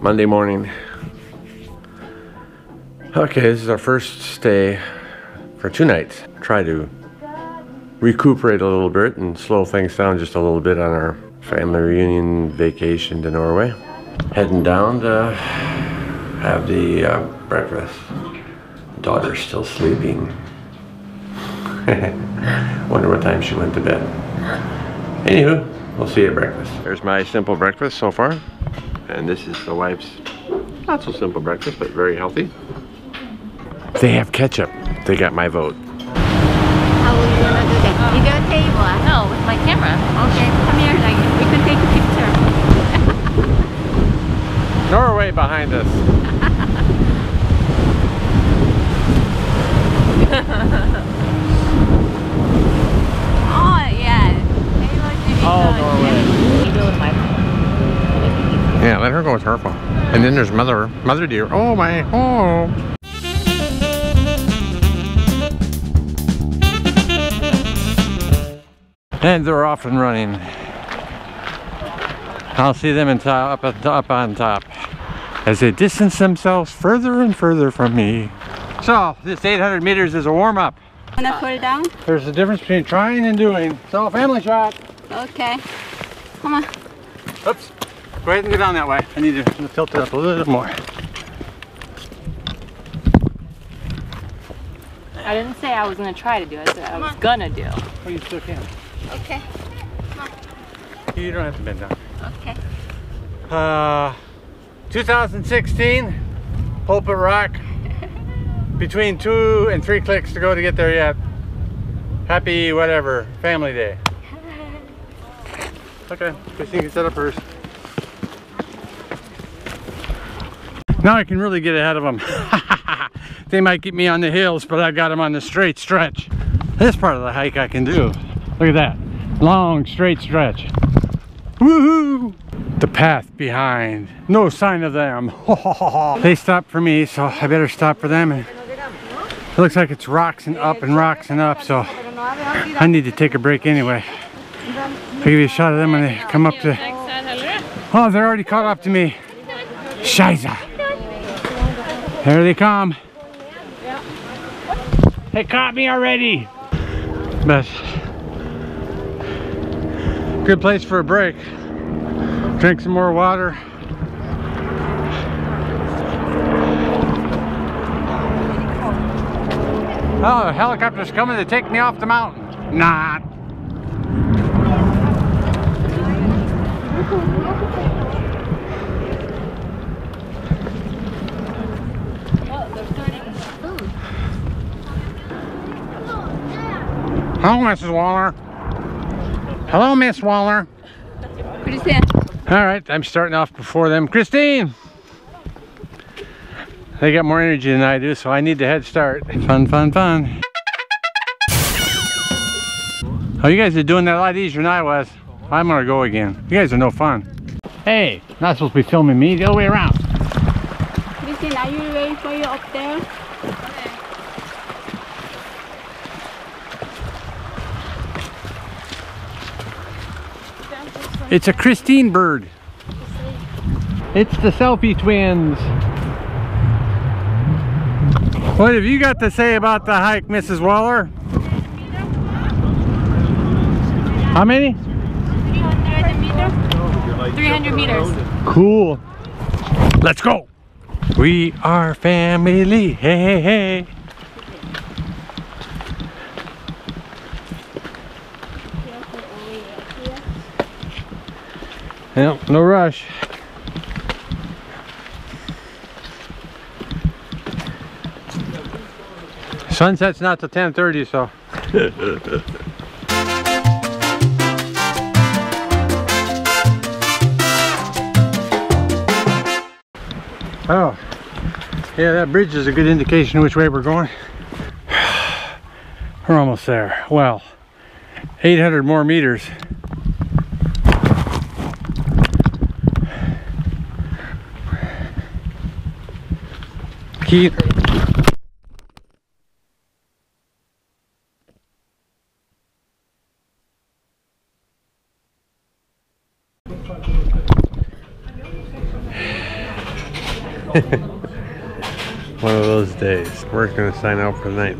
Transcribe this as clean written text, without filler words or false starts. Monday morning. Okay, this is our first stay for 2 nights. Try to recuperate a little bit and slow things down just a little bit on our family reunion vacation to Norway. Heading down to have the breakfast. Daughter's still sleeping. Wonder what time she went to bed. Anywho, we'll see you at breakfast. There's my simple breakfast so far. And this is the wife's not so simple breakfast, but very healthy. They have ketchup. They got my vote. How will you gonna do that? You got a table? No, with my camera. Okay, come here, like we can take a picture. Norway behind us. Oh yeah. All Norway. Yeah, let her go with her phone. And then there's mother dear. Oh my, oh. And they're off and running. I'll see them up on top as they distance themselves further and further from me. So this 800 meters is a warm-up. Wanna pull down? There's a difference between trying and doing. So family shot. Okay. Come on. Oops. Go ahead and go down that way. I need to tilt it up a little bit more. I didn't say I was gonna try to do it. I said I was gonna do. Well, you still can. Okay. Come on. You don't have to bend down. Okay. 2016, Pulpit Rock. Between 2 and 3 clicks to go to get there yet. Happy whatever, family day. Okay, I think you set up first. Now I can really get ahead of them. They might get me on the hills, but I've got them on the straight stretch. This part of the hike I can do. Look at that long straight stretch. Woohoo! The path behind, no sign of them. They stopped for me, so I better stop for them. And it looks like it's rocks and rocks and up, so I need to take a break anyway. I'll give you a shot of them when they come up to. Oh, they're already caught up to me. Shiza! There they come. They caught me already. But good place for a break. Drink some more water. Oh, the helicopter's coming to take me off the mountain. Nah. Hello, Mrs. Waller. Hello, Miss Waller. Christine. All right, I'm starting off before them. Christine! They got more energy than I do, so I need the head start. Fun, fun, fun. Oh, you guys are doing that a lot easier than I was. I'm gonna go again. You guys are no fun. Hey, not supposed to be filming me, the other way around. Christine, are you waiting for you up there? It's a Christine bird. It's the selfie twins. What have you got to say about the hike, Mrs. Waller? How many? 300 meters. 300 meters. Cool. Let's go. We are family. Hey, hey, hey. Yep, no rush. Sunset's not till 10:30, so. Oh, yeah, that bridge is a good indication of which way we're going. We're almost there. Well, 800 more meters. Keith. One of those days. We're going to sign out for the night.